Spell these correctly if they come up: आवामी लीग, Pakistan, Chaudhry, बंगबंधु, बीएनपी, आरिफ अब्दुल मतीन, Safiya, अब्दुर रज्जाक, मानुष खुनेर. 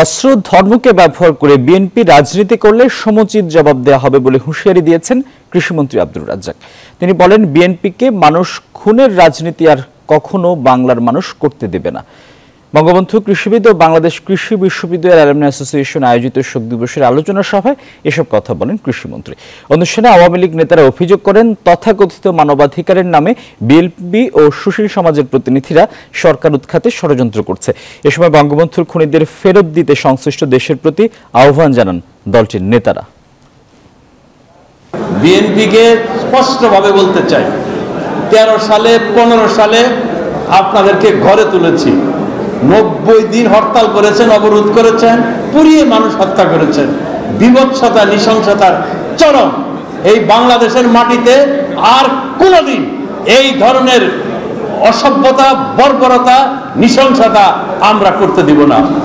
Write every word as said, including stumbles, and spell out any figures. अस्त्र धर्म के व्यवहार करे बीएनपी राजनीति करले समुचित जवाब देया होबे बोले हुशियारी दिएছেন कृषि मंत्री अब्दुर रज्जाक। तिनी बोलेन बीएनपी के मानुष खुनेर राजनीति आर कखनो बांगलार मानुष करते देबे ना। बंगबंधु कृषिविद और बांग्लादेश कृषि विश्वविद्यालय अलुमनाई एसोसिएशन आयोजित शोक दिवसेर आलोचना सभाय एसब कथा बोलेन कृषि मंत्री। अनुष्ठाने आवामी लीग नेतारा अभियोग करेन तथाकथित मानवाधिकारेर नामे बीएनपी और सुशील समाजेर प्रतिनिधिरा सरकार उत्खाते षड़यंत्र करछे। ए समय बंगबंधुर खुनिदेर फेरत दिते संश्लिष्ट देशेर प्रति आह्वान जानान दलटिर नेतारा। बीएनपी के स्पष्टभावे बोलते चाइ तेरह साले पंद्रह साले आपनादेरके घरे तुलेछि, नब्बे दिन हड़ताल करेছেন, अवरोध করেছেন, পুরিয়ে মানুষ হত্যা করেছেন, বিভৎসতা নিশংসতার চরম এই বাংলাদেশের মাটিতে আর কোনোদিন এই ধরনের অসভ্যতা বর্বরতা নিশংসতা আমরা করতে দিব না।